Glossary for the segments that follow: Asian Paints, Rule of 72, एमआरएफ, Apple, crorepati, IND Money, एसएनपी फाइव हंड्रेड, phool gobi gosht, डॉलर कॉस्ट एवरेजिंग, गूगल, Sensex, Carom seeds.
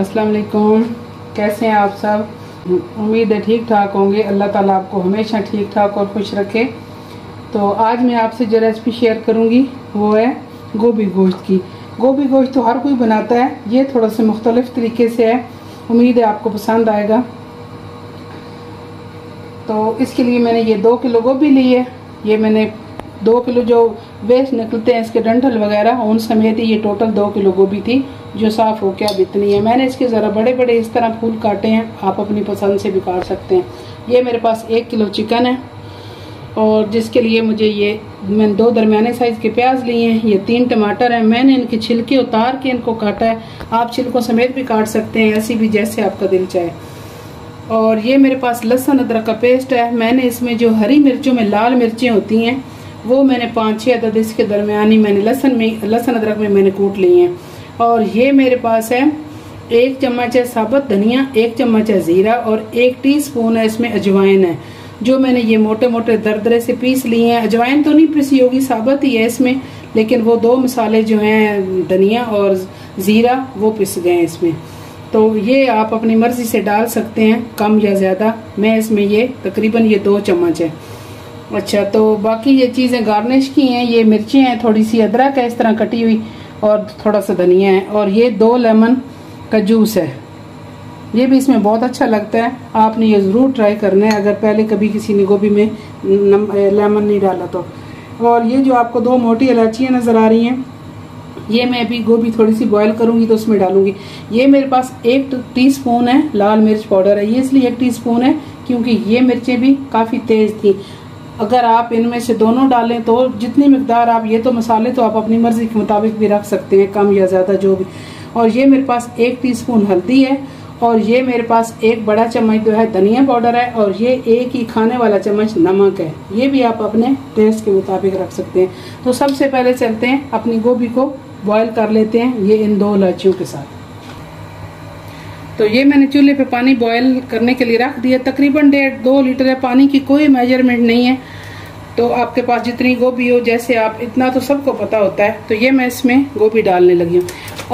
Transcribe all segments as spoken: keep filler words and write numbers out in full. अस्सलाम वालेकुम, कैसे हैं आप सब। उम्मीद है ठीक ठाक होंगे। अल्लाह ताला आपको हमेशा ठीक ठाक और खुश रखे। तो आज मैं आपसे जो रेसिपी शेयर करूंगी वो है गोभी गोश्त की। गोभी गोश्त तो हर कोई बनाता है, ये थोड़ा सा मुख्तलिफ तरीके से है। उम्मीद है आपको पसंद आएगा। तो इसके लिए मैंने ये दो किलो गोभी ली है। ये मैंने दो किलो जो वेस्ट निकलते हैं इसके डंठल वगैरह उन समेत ही ये टोटल दो किलो गोभी थी जो साफ़ हो के अब इतनी है। मैंने इसके ज़रा बड़े बड़े इस तरह फूल काटे हैं, आप अपनी पसंद से भी काट सकते हैं। ये मेरे पास एक किलो चिकन है और जिसके लिए मुझे ये मैंने दो दरमियाने साइज़ के प्याज लिए हैं। ये तीन टमाटर हैं, मैंने इनके छिलके उतार के इनको काटा है। आप छिलकों समेत भी काट सकते हैं, ऐसी भी जैसे आपका दिल चाहे। और ये मेरे पास लहसुन अदरक का पेस्ट है। मैंने इसमें जो हरी मिर्चों में लाल मिर्चें होती हैं वो मैंने पाँच छः अदद इसके दरमियान ही मैंने लहसन में लहसन अदरक में मैंने कूट लिए हैं। और ये मेरे पास है एक चम्मच है साबुत धनिया, एक चम्मच है ज़ीरा और एक टीस्पून है इसमें अजवाइन है जो मैंने ये मोटे मोटे दरदरे से पीस लिए हैं। अजवाइन तो नहीं पीसी होगी, साबुत ही है इसमें, लेकिन वो दो मसाले जो हैं धनिया और ज़ीरा वो पिस गए हैं इसमें। तो ये आप अपनी मर्ज़ी से डाल सकते हैं कम या ज़्यादा। मैं इसमें ये तकरीबन ये दो चम्मच है। अच्छा, तो बाकी ये चीज़ें गार्निश की हैं। ये मिर्ची हैं, थोड़ी सी अदरक है इस तरह कटी हुई और थोड़ा सा धनिया है। और ये दो लेमन का जूस है, ये भी इसमें बहुत अच्छा लगता है। आपने ये ज़रूर ट्राई करना है अगर पहले कभी किसी ने गोभी में लेमन नहीं डाला तो। और ये जो आपको दो मोटी इलायचियाँ नज़र आ रही हैं ये मैं अभी गोभी थोड़ी सी बॉयल करूँगी तो उसमें डालूँगी। ये मेरे पास एक टीस्पून है लाल मिर्च पाउडर है। ये इसलिए एक टीस्पून है क्योंकि ये मिर्चें भी काफ़ी तेज़ थी। अगर आप इनमें से दोनों डालें तो जितनी मकदार आप ये तो मसाले तो आप अपनी मर्ज़ी के मुताबिक भी रख सकते हैं कम या ज़्यादा जो भी। और ये मेरे पास एक टीस्पून हल्दी है और ये मेरे पास एक बड़ा चम्मच जो है धनिया पाउडर है और ये एक ही खाने वाला चम्मच नमक है। ये भी आप अपने टेस्ट के मुताबिक रख सकते हैं। तो सबसे पहले चलते हैं अपनी गोभी को बॉयल कर लेते हैं ये इन दो इलायचियों के साथ। तो ये मैंने चूल्हे पे पानी बॉयल करने के लिए रख दिया। तकरीबन डेढ़ दो लीटर है, पानी की कोई मेजरमेंट नहीं है। तो आपके पास जितनी गोभी हो जैसे आप इतना तो सबको पता होता है। तो ये मैं इसमें गोभी डालने लगी हूँ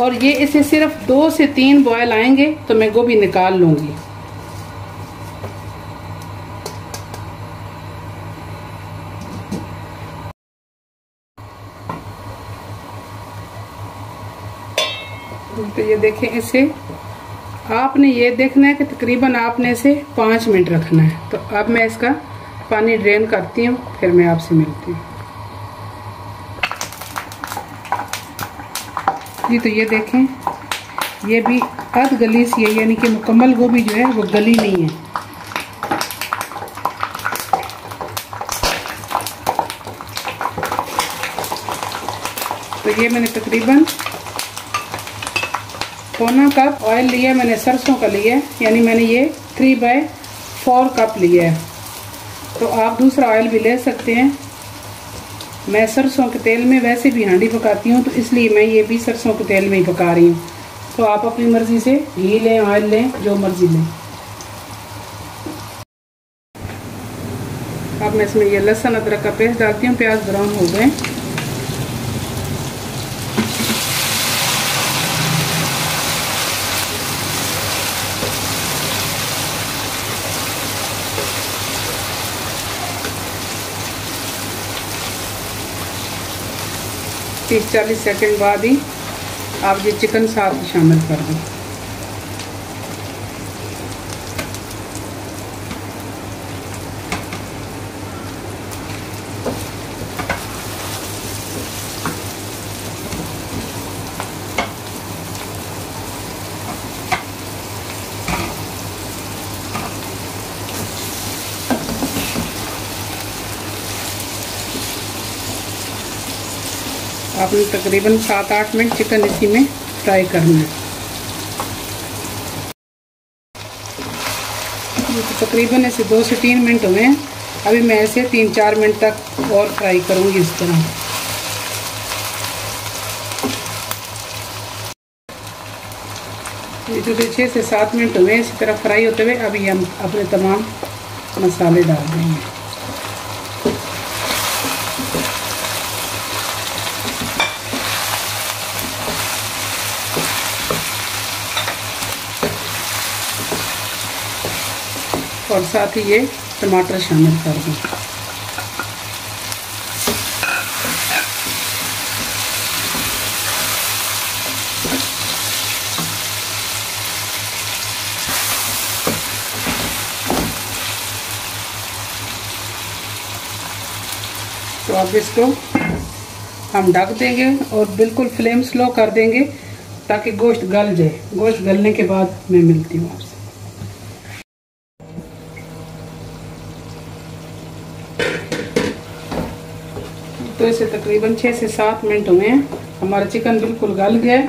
और ये इसे सिर्फ दो से तीन बॉयल आएंगे तो मैं गोभी निकाल लूँगी। तो ये देखें, इसे आपने ये देखना है कि तकरीबन आपने इसे पाँच मिनट रखना है। तो अब मैं इसका पानी ड्रेन करती हूँ, फिर मैं आपसे मिलती हूँ जी। तो ये देखें, ये भी अर्ध गली सी है, यानी कि मुकम्मल गोभी जो है वो गली नहीं है। तो ये मैंने तकरीबन पौना कप ऑयल लिया, मैंने सरसों का लिया है, यानी मैंने ये थ्री बाय फोर कप लिया है। तो आप दूसरा ऑयल भी ले सकते हैं। मैं सरसों के तेल में वैसे भी हांडी पकाती हूँ तो इसलिए मैं ये भी सरसों के तेल में ही पका रही हूँ। तो आप अपनी मर्ज़ी से घी लें, ऑयल लें, जो मर्ज़ी लें। अब मैं इसमें ये लहसुन अदरक का पेस्ट डालती हूँ। प्याज ब्राउन हो गए, तीस चालीस सेकेंड बाद ही आप ये चिकन साथ ही शामिल कर दें। आपने तकरीबन सात आठ मिनट चिकन इसी में फ्राई करना है। तकरीबन ऐसे दो से तीन मिनट हुए हैं, अभी मैं ऐसे तीन चार मिनट तक और फ्राई करूँगी इस तरह। तो छः से सात मिनट हुए इसी तरह फ्राई होते हुए। अभी हम अपने तमाम मसाले डाल देंगे। और साथ ही ये टमाटर शामिल कर दूँ। तो अब इसको हम ढक देंगे और बिल्कुल फ्लेम स्लो कर देंगे ताकि गोश्त गल जाए। गोश्त गलने के बाद मैं मिलती हूँ आपसे। तो इसे तकरीबन छः से सात मिनट हुए हैं, हमारा चिकन बिल्कुल गल गया है।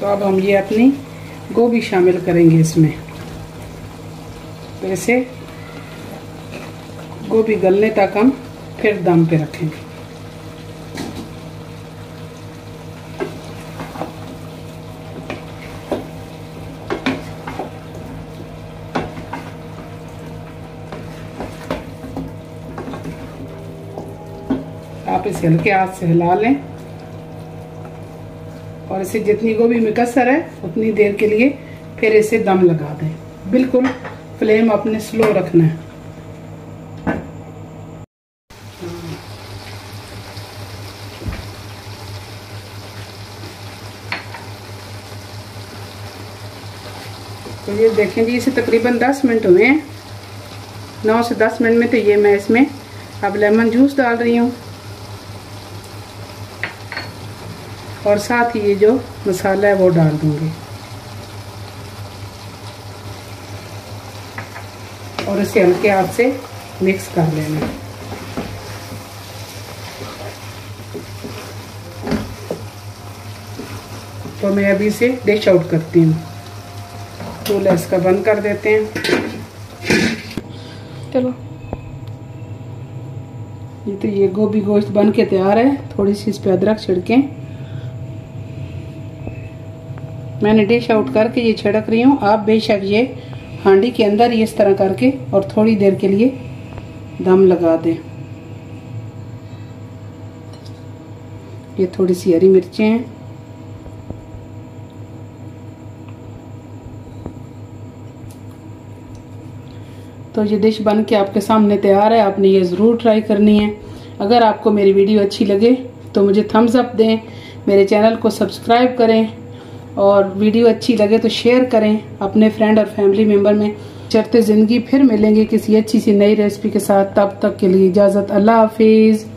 तो अब हम ये अपनी गोभी शामिल करेंगे इसमें। तो इसे गोभी गलने तक हम फिर दम पे रखेंगे। आप इसे हल्के हाथ से हिला लें और इसे जितनी गोभी में कसर है उतनी देर के लिए फिर इसे दम लगा दें। बिल्कुल फ्लेम अपने स्लो रखना है। तो ये देखें जी, इसे तकरीबन दस मिनट हुए हैं। नौ से दस मिनट में तो ये मैं इसमें अब लेमन जूस डाल रही हूँ और साथ ही ये जो मसाला है वो डाल दूंगी और इसे हल्के हाथ से मिक्स कर लेना। तो मैं अभी इसे डिश आउट करती हूँ। चूल्हा इसका बंद कर देते हैं। चलो ये तो ये गोभी गोश्त बन के तैयार है। थोड़ी सी इस पर अदरक छिड़कें। मैंने डिश आउट करके ये छिड़क रही हूँ। आप बेशक ये हांडी के अंदर ये इस तरह करके और थोड़ी देर के लिए दम लगा दें। ये थोड़ी सी हरी मिर्चें हैं। तो ये डिश बन के आपके सामने तैयार है। आपने ये ज़रूर ट्राई करनी है। अगर आपको मेरी वीडियो अच्छी लगे तो मुझे थम्स अप दें, मेरे चैनल को सब्सक्राइब करें और वीडियो अच्छी लगे तो शेयर करें अपने फ्रेंड और फैमिली मेम्बर में। चलते ज़िंदगी फिर मिलेंगे किसी अच्छी सी नई रेसिपी के साथ। तब तक के लिए इजाज़त, अल्लाह हाफिज़।